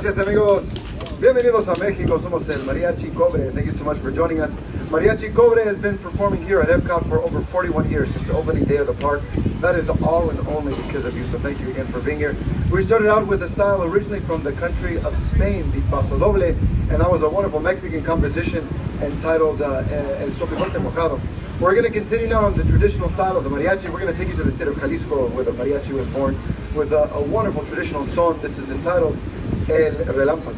Gracias, amigos. Bienvenidos a Mexico. Somos el Mariachi Cobre. Thank you so much for joining us. Mariachi Cobre has been performing here at Epcot for over 41 years since opening day of the park. That is all and only because of you, so thank you again for being here. We started out with a style originally from the country of Spain, the Paso Doble, and that was a wonderful Mexican composition entitled El Sopimonte Mojado. We're going to continue now on the traditional style of the mariachi. We're going to take you to the state of Jalisco, where the mariachi was born, with a wonderful traditional song. This is entitled El Relampago.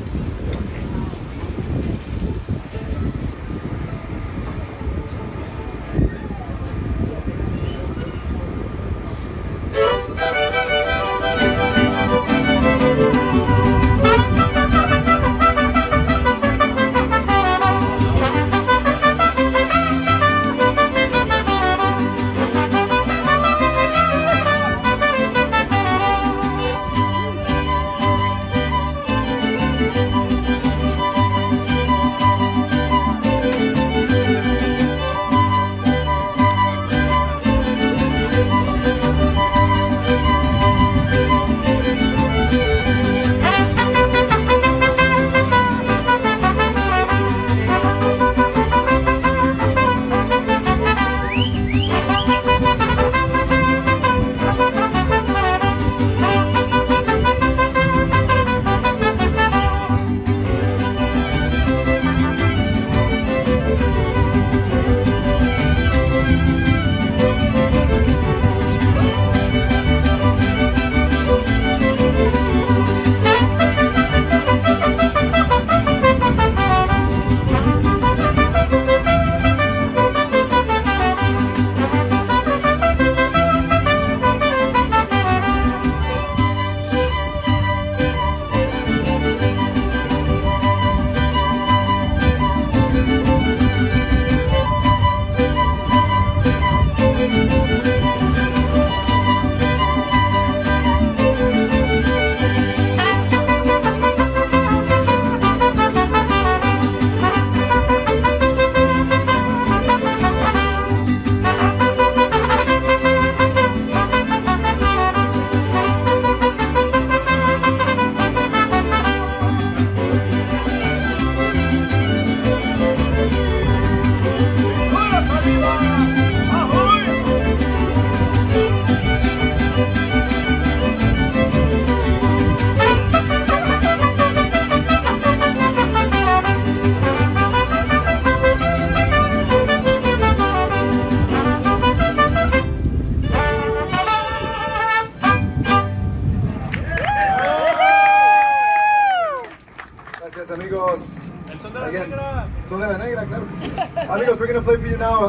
Amigos, we're going to play for you now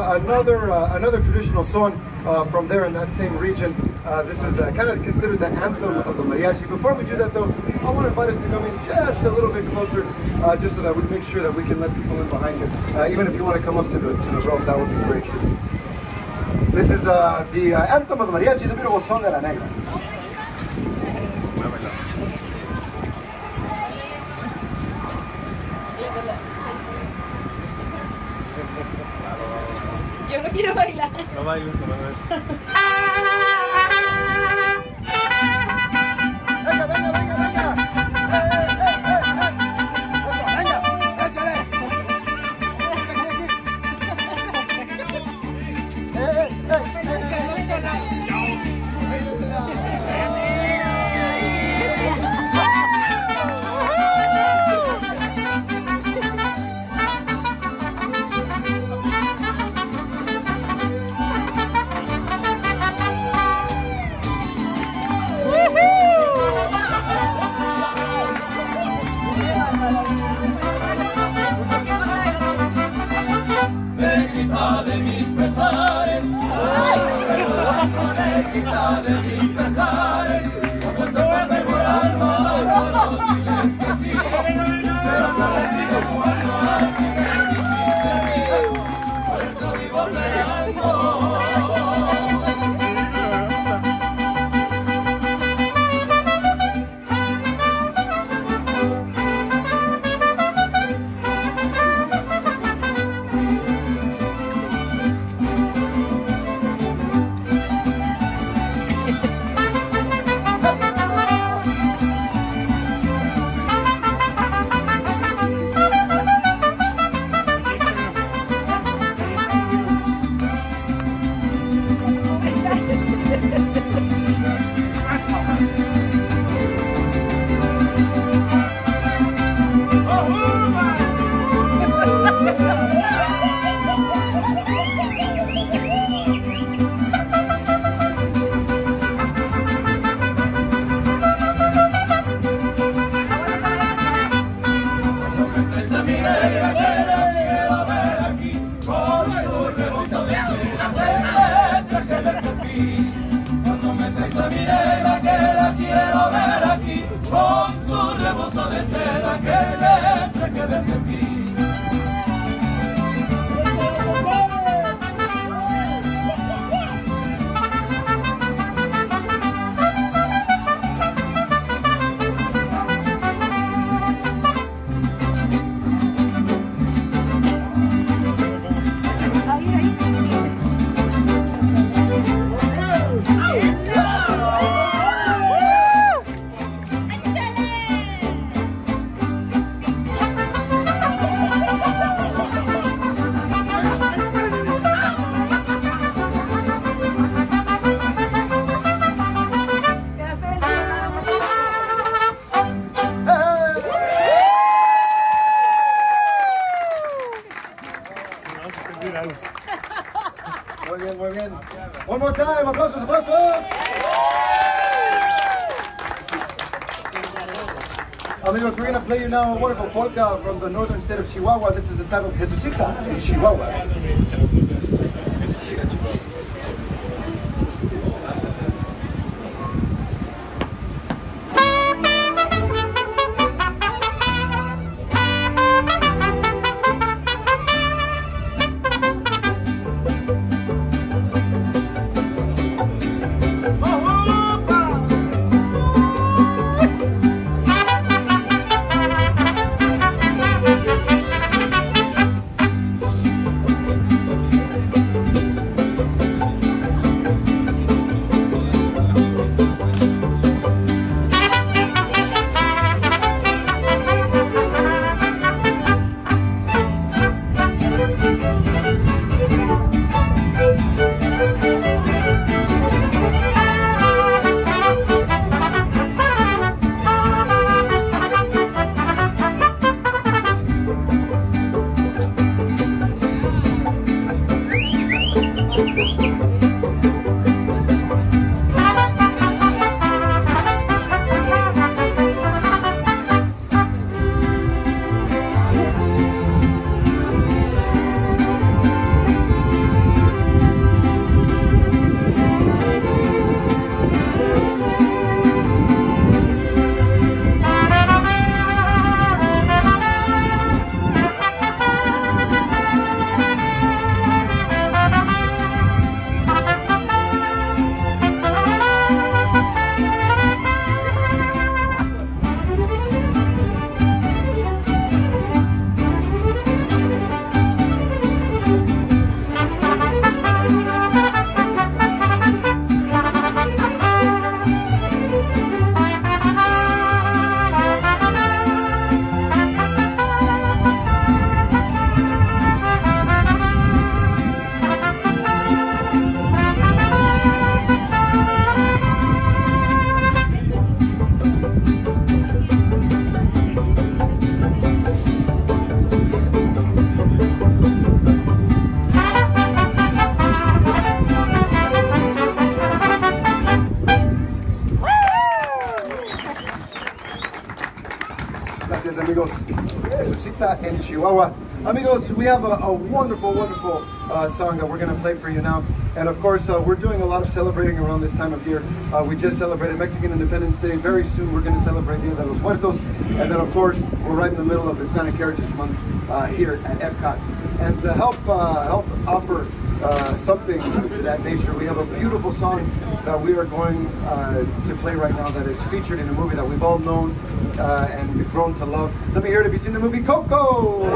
another traditional song from there in that same region. This is kind of considered the anthem of the mariachi. Before we do that, though, I want to invite us to come in just a little bit closer, just so that we make sure that we can let people in behind you. Even if you want to come up to the rope, that would be great too. This is the anthem of the mariachi, the beautiful Son de la Negra. Quiero bailar. No bailes, no bailes. Venga, venga, venga, venga. Venga, échale. De mis pesares, como te vas a curar, no diles que sí, pero no les digo cuando así me dijiste a mí, por eso vivo peleando. Con su rebozo de seda que le entre que desde aquí. One more time, aplausos, aplausos. Amigos, we're going to play you now a wonderful polka from the northern state of Chihuahua. This is entitled Jesusita in Chihuahua. In Chihuahua. Amigos, we have a wonderful, wonderful song that we're going to play for you now. And of course, we're doing a lot of celebrating around this time of year. We just celebrated Mexican Independence Day. Very soon, we're going to celebrate Dia de los Muertos. And then, of course, we're right in the middle of Hispanic Heritage Month here at Epcot. And to help offer something to that nature, we have a beautiful song that we are going to play right now that is featured in a movie that we've all known and grown to love. Let me hear it if you've seen the movie Coco! Woo!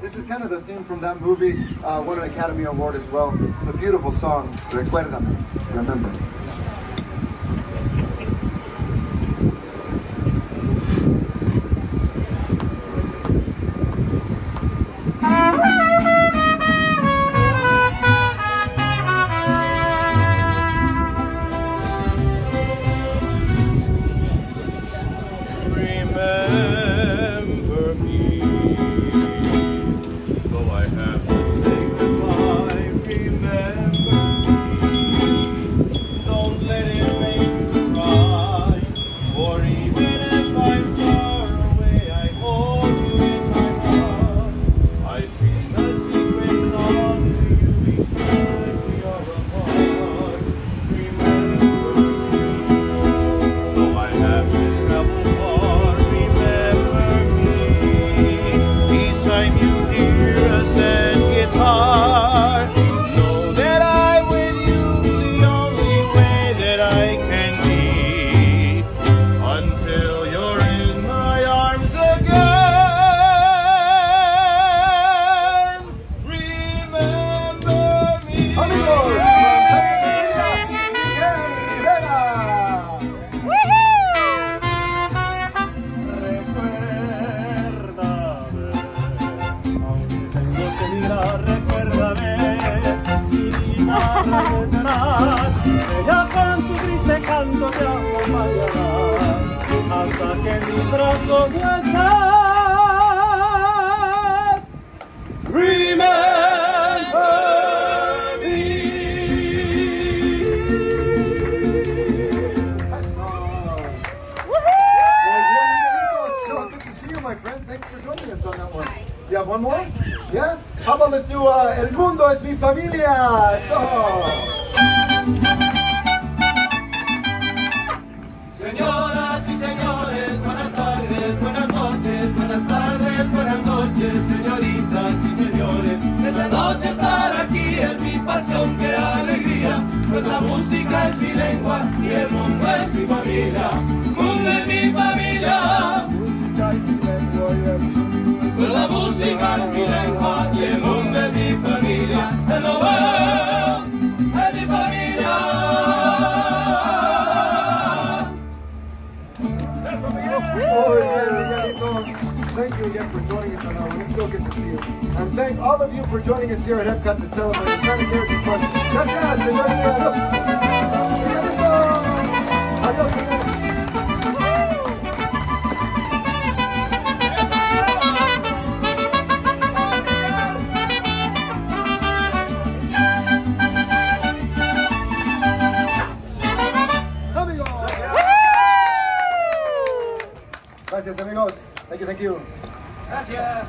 This is kind of the theme from that movie, won an Academy Award as well. The beautiful song, Recuérdame, Remember. cuando no estás. Remember me. That's all. Woohoo! So good to see you, my friend. Thanks for joining us on that one. You have one more? Yeah? How about let's do El Mundo es mi familia. So. Señoras y señores, buenas tardes, buenas noches, buenas tardes, buenas noches, señoritas y señores. Esta noche estar aquí es mi pasión, qué alegría, pues la música es mi lengua y el mundo es mi familia. Mundo es mi familia, pues la música es mi lengua y el mundo es mi familia. Hello world, es mi familia. Oh, yeah, thank you again for joining us on our one. It's so good to see you. And thank all of you for joining us here at Epcot to celebrate the 10th anniversary party. Gracias, señores. Adiós. Adiós. Gracias, amigos. Thank you, thank you. Gracias.